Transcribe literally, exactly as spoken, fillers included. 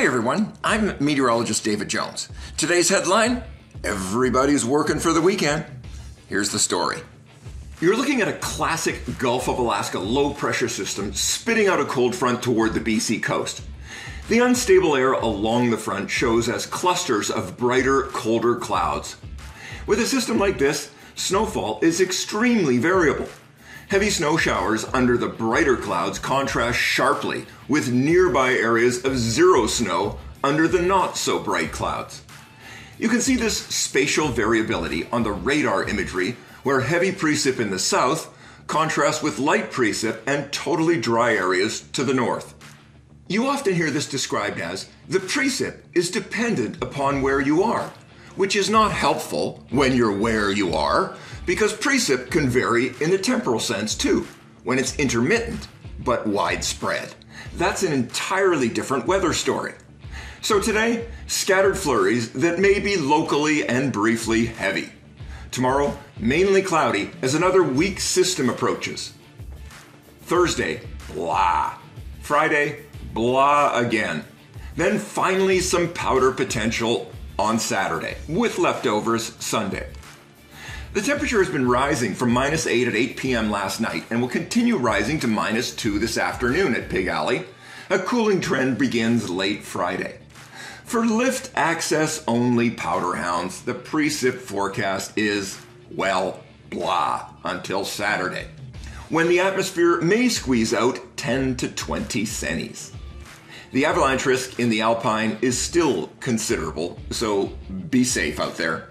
Hey everyone, I'm meteorologist David Jones. Today's headline, everybody's working for the weekend. Here's the story. You're looking at a classic Gulf of Alaska low pressure system spitting out a cold front toward the B C coast. The unstable air along the front shows as clusters of brighter, colder clouds. With a system like this, snowfall is extremely variable. Heavy snow showers under the brighter clouds contrast sharply with nearby areas of zero snow under the not so bright clouds. You can see this spatial variability on the radar imagery where heavy precip in the south contrasts with light precip and totally dry areas to the north. You often hear this described as the precip is dependent upon where you are, which is not helpful when you're where you are, because precip can vary in the temporal sense too, when it's intermittent but widespread. That's an entirely different weather story. So today, scattered flurries that may be locally and briefly heavy. Tomorrow, mainly cloudy as another weak system approaches. Thursday, blah. Friday, blah again. Then finally some powder potential on Saturday, with leftovers Sunday. The temperature has been rising from minus eight at eight p m last night and will continue rising to minus two this afternoon at Pig Alley. A cooling trend begins late Friday. For lift access only powder hounds, the precip forecast is, well, blah until Saturday, when the atmosphere may squeeze out ten to twenty centimeters. The avalanche risk in the Alpine is still considerable, so be safe out there.